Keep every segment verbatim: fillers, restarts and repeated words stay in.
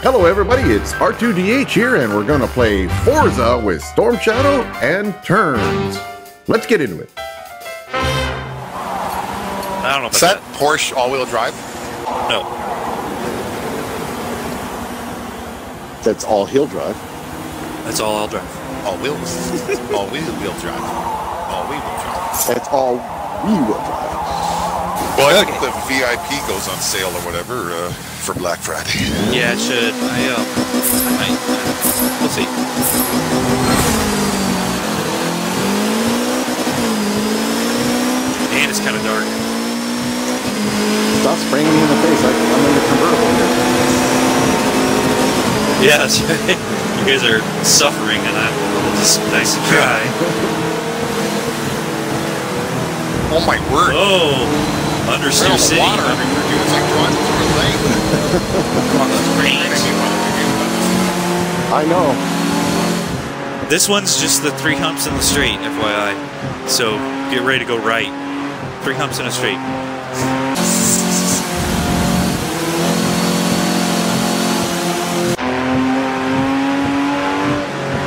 Hello everybody, it's R two D H here, and we're gonna play Forza with Stormshadow and Turns. Let's get into it. I don't know if Is that, that Porsche all-wheel drive? No. That's all-heel drive. That's all-wheel drive. All wheels. All-wheel-wheel drive. All-wheel drive. That's all-wheel drive. Well, I think okay. The V I P goes on sale or whatever uh, for Black Friday. Yeah, it should. I, um, I might. We'll see. And it's kind of dark. Stop spraying me in the face. I, I'm in the convertible here. Yeah, that's right. You guys are suffering, and I'm a little just nice and dry. Oh my word. Oh. Understeer city. Water. Under it's like driving through a lake. On the range. I know. This one's just the three humps in the straight, F Y I. So get ready to go right. Three humps in a straight.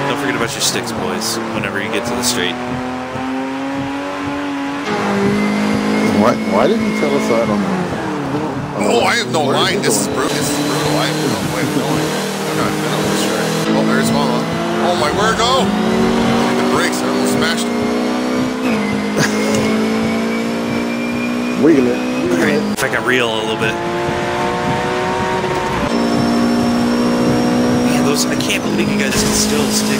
Don't forget about your sticks, boys, whenever you get to the straight. Why, why didn't you tell us that on the... On oh, the, I have no line. This is brutal. This is brutal. I have no way of knowing. I've not been on this track. Oh, there's one. Oh, my word, go! The brakes, I almost smashed them. Wiggle it. Wiggle it. If I can reel a little bit. Man, those... I can't believe you guys can still stick.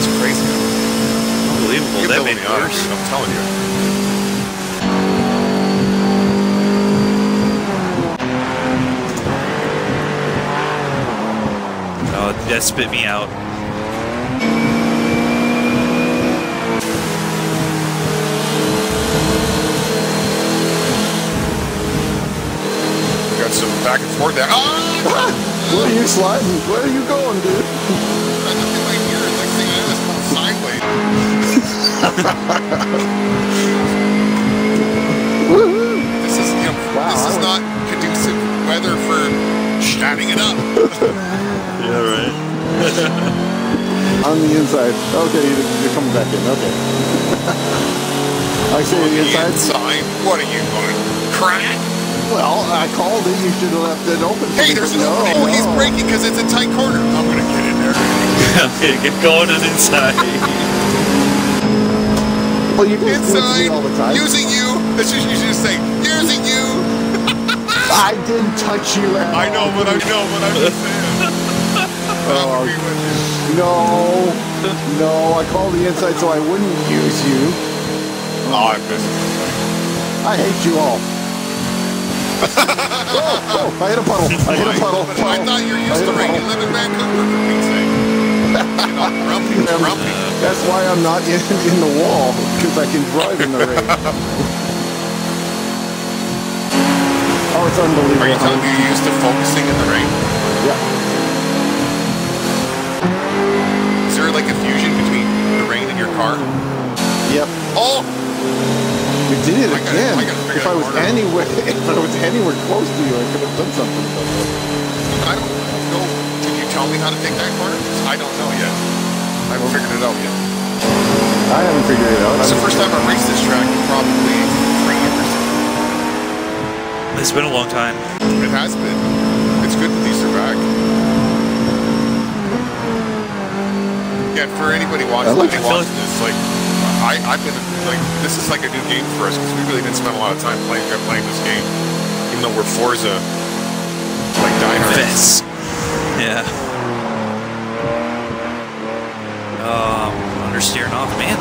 It's crazy. Unbelievable. That made it worse. I'm telling you. Oh, that spit me out. Got some back and forth there. Oh! Where are you sliding? Where are you going, dude? I just get my ear. Next thing I know, it's going sideways. This is, you know, wow, this is not conducive weather for shining it up. Yeah, right. On the inside. Okay, you're coming back in. Okay. I say on the inside. Inside? What are you going? Crack? Well, I called it. You should have left it open. Hey, there's no, an opening. No. He's braking because it's a tight corner. I'm going to get in there. I'm going to get going on inside. Well, you do inside. All the time. Using you. That's just, you should just say, using you. I didn't touch you at all. I know, but I know, but I'm just saying. Uh, no, no, I called the inside so I wouldn't use you. Oh, I missed it. I hate you all. oh, oh, I hit a puddle. I hit a puddle. puddle. I thought you were used to rain. You live in Vancouver for Pete's sake. You know, grumpy, grumpy. That's why I'm not in, in the wall, because I can drive in the rain. Oh, it's unbelievable. Are you telling me you're used to focusing in the rain? Yeah. Is there like a fusion between the rain and your car? Yep. Oh! You did it I again. Gotta, I gotta if I was anywhere, if I was anywhere close to you, I could have done something about that. I don't know. Did you tell me how to take that corner? I don't know yet. I haven't figured it out yet. I haven't figured it out. It's the first time I've raced this track in probably three years. It's been a long time. It has been. It's good that these are back. Yeah, for anybody watching, like watching this, like I, I've been like, this is like a new game for us because we really didn't spend a lot of time playing playing this game, even though we're Forza like diehards. Yeah. Um, understeering off, man.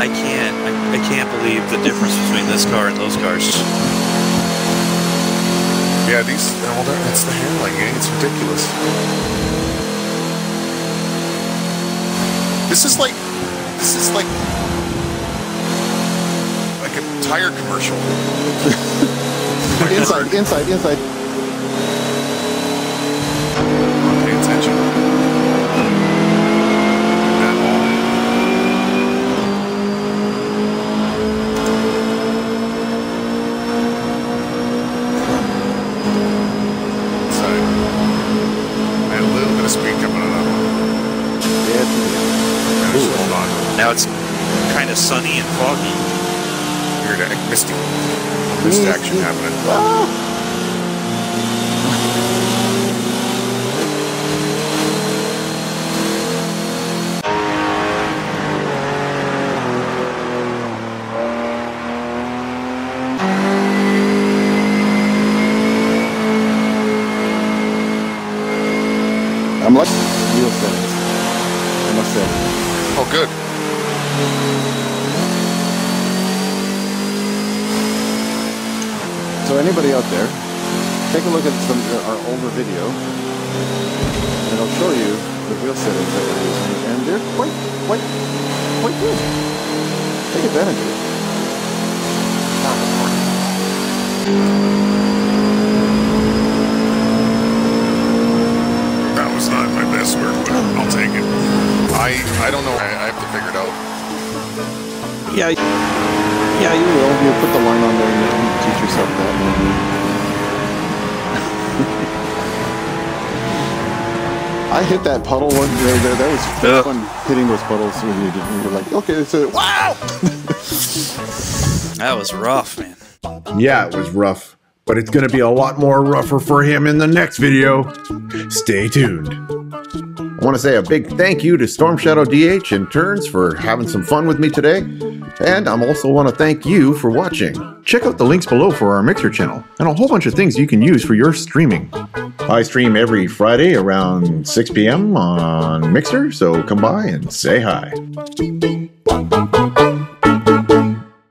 I can't, I, I can't believe the difference between this car and those cars. Yeah, these, well, that's the handling, eh? It's ridiculous. This is like, this is like, like a tire commercial. inside, inside, inside. Pay attention. of sunny and foggy. Weird, misty, mist action happening. Ah. I'm lucky you have done this, I must say. Oh, good. So anybody out there, take a look at some our older video, and it'll show you the wheel settings that we're using, and they're quite, quite, quite good. Take advantage of it. Not my best work, but I'll take it. I I don't know. I, I have to figure it out. Yeah, yeah, you will. You put the line on there and you teach yourself that. I hit that puddle one right there. That was yeah. fun hitting those puddles with you. You were like, okay, so wow. That was rough, man. Yeah, it was rough. But it's going to be a lot more rougher for him in the next video. Stay tuned. I want to say a big thank you to Stormshadow D H and Turns for having some fun with me today. And I also want to thank you for watching. Check out the links below for our Mixer channel and a whole bunch of things you can use for your streaming. I stream every Friday around six p m on Mixer, so come by and say hi.